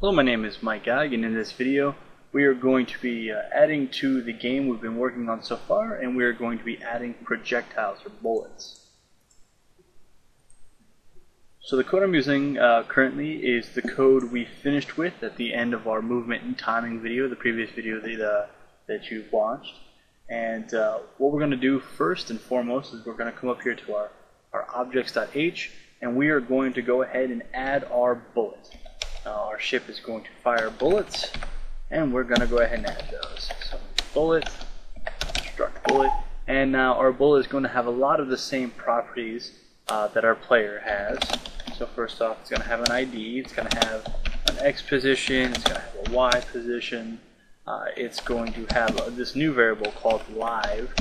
Hello, my name is Mike Geig, and in this video we are going to be adding to the game we've been working on so far, and we are going to be adding projectiles or bullets. So the code I'm using currently is the code we finished with at the end of our movement and timing video, the previous video that you've watched. And what we're going to do first and foremost is we're going to come up here to our objects.h, and we are going to go ahead and add our bullet. Our ship is going to fire bullets, and we're going to go ahead and add those. So bullet, struct bullet, and now our bullet is going to have a lot of the same properties that our player has. So first off, it's going to have an ID, it's going to have an X position, it's going to have a Y position, it's going to have this new variable called live.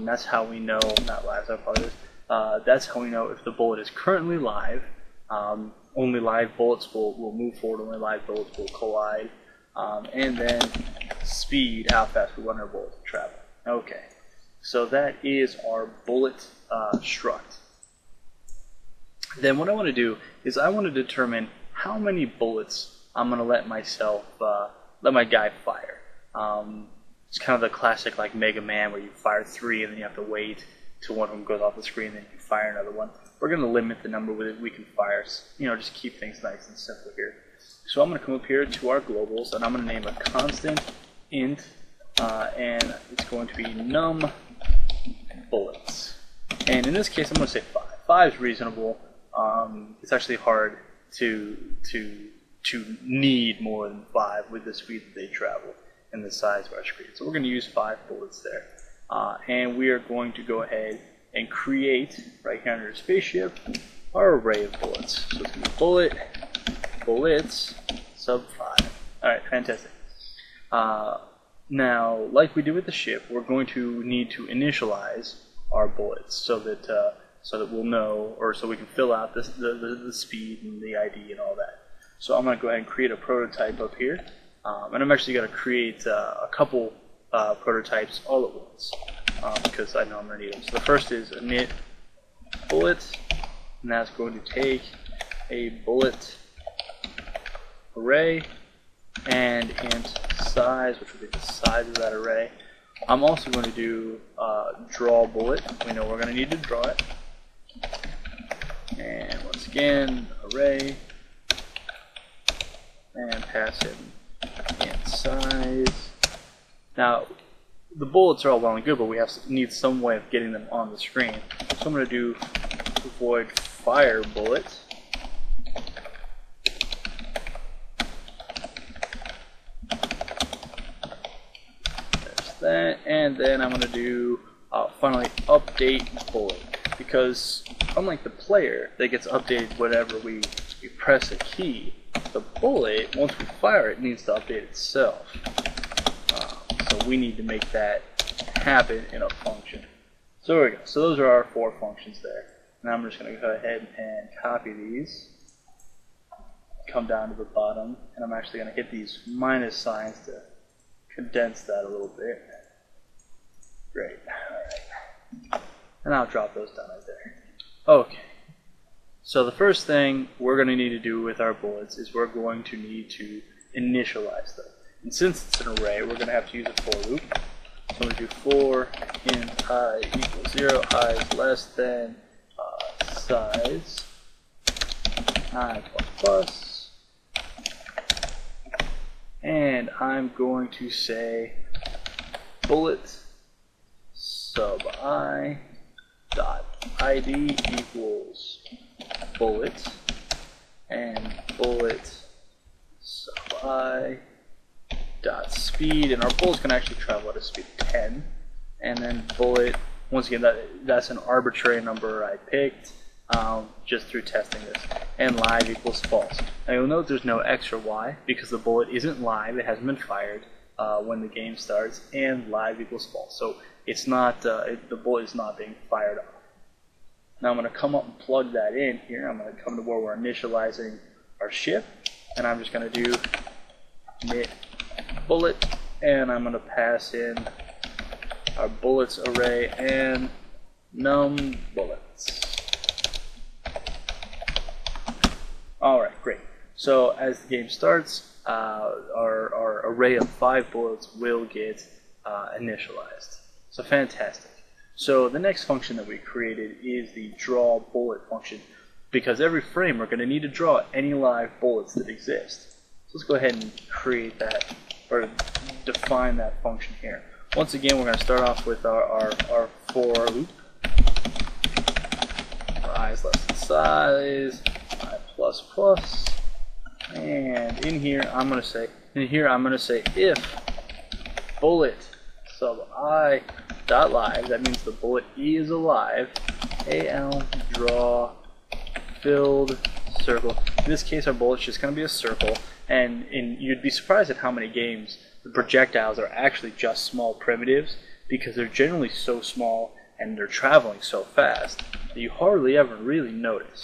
That's how we know, not live, I apologize, that's how we know if the bullet is currently live. Only live bullets will move forward, only live bullets will collide, and then speed, how fast we want our bullet to travel. Okay, so that is our bullet struct. Then what I want to do is I want to determine how many bullets I'm going to let myself, let my guy fire. It's kind of the classic like Mega Man where you fire 3 and then you have to wait till one of them goes off the screen and then you can fire another one. We're going to limit the number with it we can fire, you know, just keep things nice and simple here. So I'm going to come up here to our globals, and I'm going to name a constant int, and it's going to be num bullets. And in this case, I'm going to say 5. 5 is reasonable. It's actually hard to need more than 5 with the speed that they travel and the size of our screen. So we're going to use 5 bullets there. And we are going to go ahead and create, right here under spaceship, our array of bullets. So it's going to be bullet, bullets, sub 5. Alright, fantastic. Now, like we do with the ship, we're going to need to initialize our bullets so that we'll know, or so we can fill out this, the speed and the ID and all that. So I'm going to go ahead and create a prototype up here. And I'm actually going to create a couple prototypes all at once, because I know I'm going to need them. So the first is init bullet, and that's going to take a bullet array and int size, which will be the size of that array. I'm also going to do draw bullet. We know we're going to need to draw it. And once again, array, and pass it int size. Now, the bullets are all well and good, but we need some way of getting them on the screen. So I'm going to do void fire bullet, there's that, and then I'm going to do finally update bullet, because unlike the player that gets updated whenever we press a key, the bullet, once we fire it, needs to update itself. We need to make that happen in a function. So there we go. So those are our 4 functions there. Now I'm just going to go ahead and copy these, come down to the bottom, and I'm actually going to hit these minus signs to condense that a little bit. Great. Alright. And I'll drop those down right there. Okay. So the first thing we're going to need to do with our bullets is we're going to need to initialize them. And since it's an array, we're going to have to use a for loop. So we do for int I equals 0, I is less than size, I plus plus, and I'm going to say bullet sub I dot ID equals bullet, and bullet sub I dot speed, and our bullet's going to actually travel at a speed of 10, and then bullet, once again, that's an arbitrary number I picked just through testing this, and live equals false. Now you'll note there's no X or Y because the bullet isn't live, it hasn't been fired when the game starts, and live equals false, so it's not, the bullet is not being fired off. Now I'm going to come up and plug that in here. I'm going to come to where we're initializing our ship, and I'm just going to do init bullet, and I'm going to pass in our bullets array and num bullets. Alright, great. So as the game starts, our array of 5 bullets will get initialized. So fantastic. So the next function that we created is the draw bullet function, because every frame we're going to need to draw any live bullets that exist. So let's go ahead and create that, or define that function here. Once again, we're going to start off with our for loop. Eyes less than size, I plus plus, and in here I'm going to say if bullet sub I dot live, that means the bullet E is alive, al draw filled circle. In this case, our bullet's just going to be a circle, and you'd be surprised at how many games the projectiles are actually just small primitives, because they're generally so small and they're traveling so fast that you hardly ever really notice.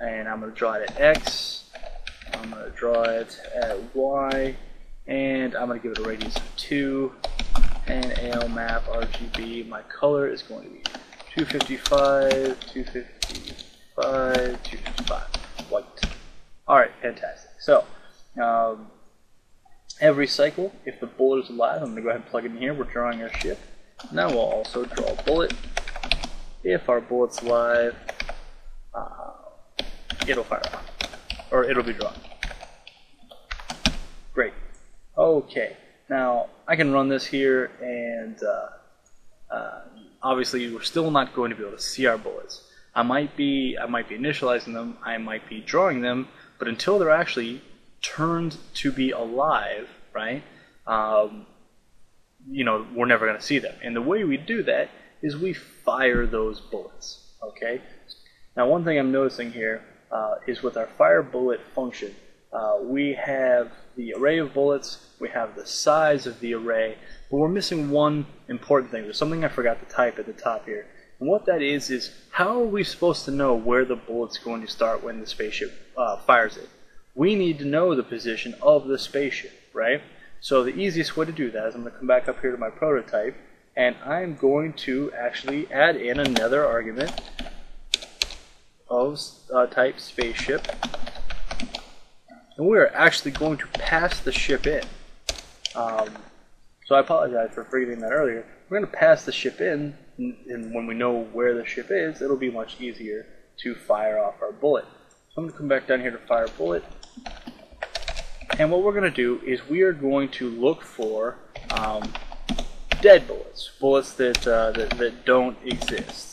And I'm going to draw it at X, I'm going to draw it at Y, and I'm going to give it a radius of 2, and al_map_rgb, my color is going to be 255, 255, 255, white. Alright, fantastic. So, every cycle, if the bullet is alive, I'm going to go ahead and plug it in here. We're drawing our ship. Now we'll also draw a bullet. If our bullet's alive, it'll fire off, or it'll be drawn. Great. Okay. Now I can run this here, and obviously we're still not going to be able to see our bullets. I might be initializing them, I might be drawing them, but until they're actually turned to be alive, right? You know, we're never going to see them. And the way we do that is we fire those bullets. Okay. Now, one thing I'm noticing here is with our fire bullet function, we have the array of bullets, we have the size of the array, but we're missing one important thing. There's something I forgot to type at the top here. And what that is how are we supposed to know where the bullet's going to start when the spaceship fires it? We need to know the position of the spaceship, right? So the easiest way to do that is I'm going to come back up here to my prototype, and I'm going to actually add in another argument of type spaceship, and we're actually going to pass the ship in. So I apologize for forgetting that earlier. We're going to pass the ship in, and when we know where the ship is, it'll be much easier to fire off our bullet. So I'm going to come back down here to fire bullet, and what we're going to do is we are going to look for dead bullets, bullets that that don't exist.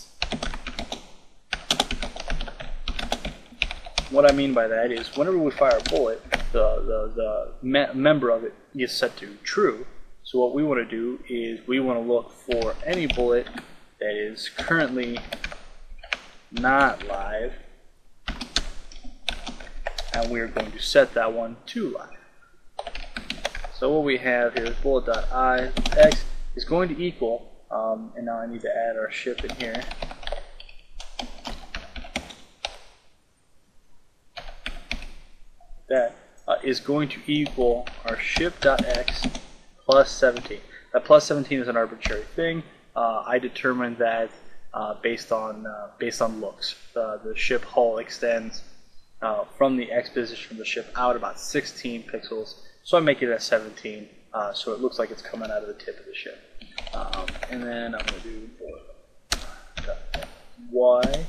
What I mean by that is whenever we fire a bullet, the member of it is set to true. So what we want to do is we want to look for any bullet that is currently not live, and we are going to set that one to live. So what we have here is bullet.ix is going to equal, and now I need to add our ship in here. That is going to equal our ship.x plus 17. That plus 17 is an arbitrary thing. I determined that based on looks. The ship hull extends from the x position of the ship out about 16 pixels, so I make it at 17, so it looks like it's coming out of the tip of the ship. And then I'm going to do y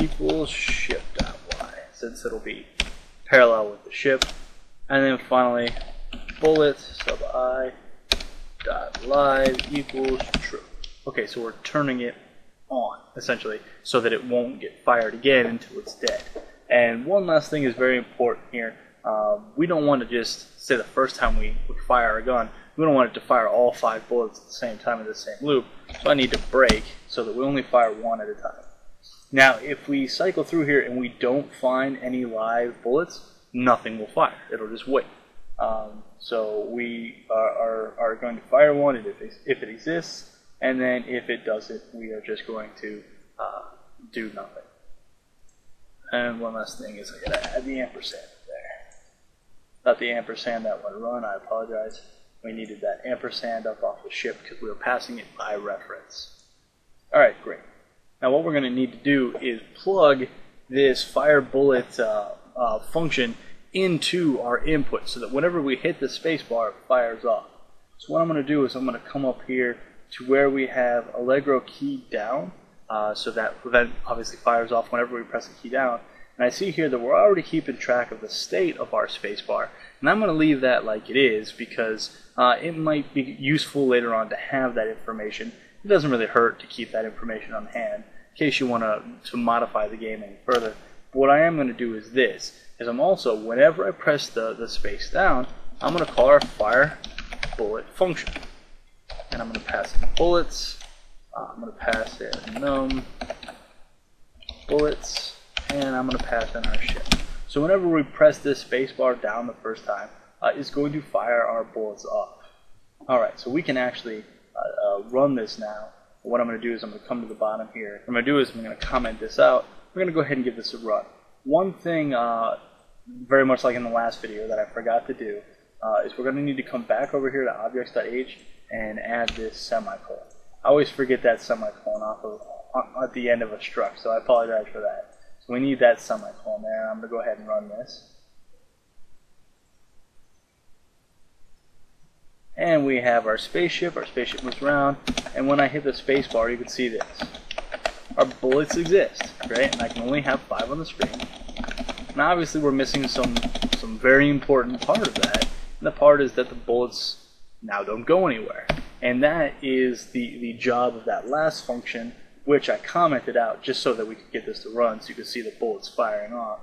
equals ship.y, since it'll be parallel with the ship. And then finally, bullet sub I dot live equals true. Okay, so we're turning it on essentially so that it won't get fired again until it's dead. And one last thing is very important here. We don't want to just say the first time we fire our gun, we don't want it to fire all 5 bullets at the same time in the same loop. So I need to break so that we only fire one at a time. Now, if we cycle through here and we don't find any live bullets, nothing will fire. It'll just wait. So we are going to fire one if it exists, and then if it doesn't, we are just going to do nothing. And one last thing is I gotta add the ampersand there. Not the ampersand that would run, I apologize. We needed that ampersand up off the ship because we were passing it by reference. Alright, great. Now what we're going to need to do is plug this fire bullet function into our input so that whenever we hit the space bar, it fires off. So what I'm going to do is I'm going to come up here to where we have Allegro key down, so that event obviously fires off whenever we press the key down. And I see here that we're already keeping track of the state of our spacebar, and I'm going to leave that like it is because it might be useful later on to have that information. It doesn't really hurt to keep that information on hand in case you want to modify the game any further. But what I am going to do is this, is I'm also, whenever I press the space down, I'm going to call our fire bullet function. And I'm going to pass in bullets, I'm going to pass in num bullets, and I'm going to pass in our ship. So whenever we press this spacebar down the first time, it's going to fire our bullets off. Alright, so we can actually run this now. What I'm going to do is I'm going to come to the bottom here. What I'm going to do is I'm going to comment this out. We're going to go ahead and give this a run. One thing, very much like in the last video that I forgot to do, is we're going to need to come back over here to objects.h and add this semicolon. I always forget that semicolon off of, at the end of a struct, so I apologize for that. So we need that semicolon there. I'm going to go ahead and run this. And we have our spaceship moves around, and when I hit the space bar you can see this. Our bullets exist, right? And I can only have 5 on the screen. Now obviously we're missing some very important part of that, and the part is that the bullets now don't go anywhere. And that is the job of that last function, which I commented out just so that we could get this to run so you could see the bullets firing off.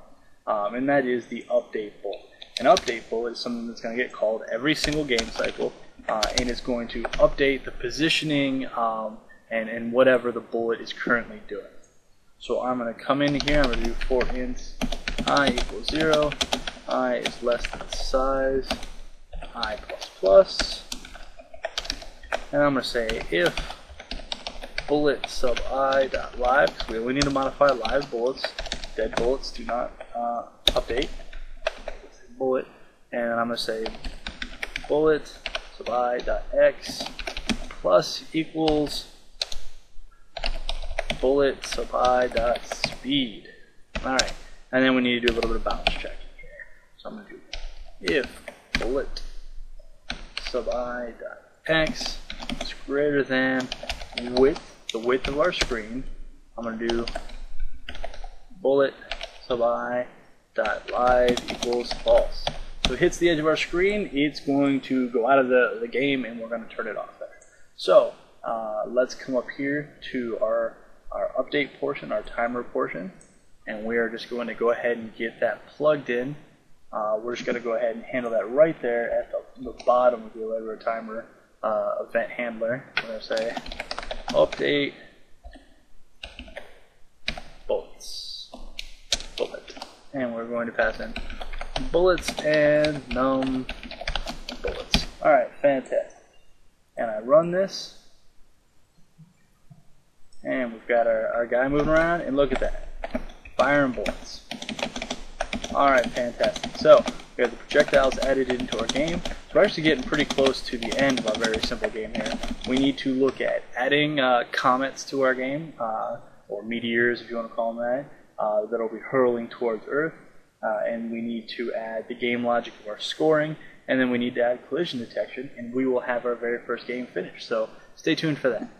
And that is the update bullet. An update bullet is something that's going to get called every single game cycle, and it's going to update the positioning and whatever the bullet is currently doing. So I'm going to come in here, I'm going to do for ints I equals 0, I is less than size, I plus plus, and I'm going to say if bullet sub I dot live, because we only need to modify live bullets, dead bullets do not update. Bullet, and I'm going to say bullet sub I dot x plus equals bullet sub I dot speed. Alright, and then we need to do a little bit of balance checking here. So I'm going to do if bullet sub I dot x is greater than width, the width of our screen, I'm going to do bullet sub I dot live equals false. So it hits the edge of our screen, it's going to go out of the game, and we're going to turn it off there. So let's come up here to our update portion, our timer portion, and we are just going to go ahead and get that plugged in. We're just going to go ahead and handle that right there at the bottom of the Allegro timer event handler. We're going to say update bullets. And we're going to pass in bullets and num bullets. Alright, fantastic. And I run this. And we've got our guy moving around, and look at that. Firing bullets. Alright, fantastic. So, we have the projectiles added into our game. We're actually getting pretty close to the end of our very simple game here. We need to look at adding comets to our game, or meteors if you want to call them that. That'll be hurling towards Earth, and we need to add the game logic of our scoring, and then we need to add collision detection, and we will have our very first game finished. So stay tuned for that.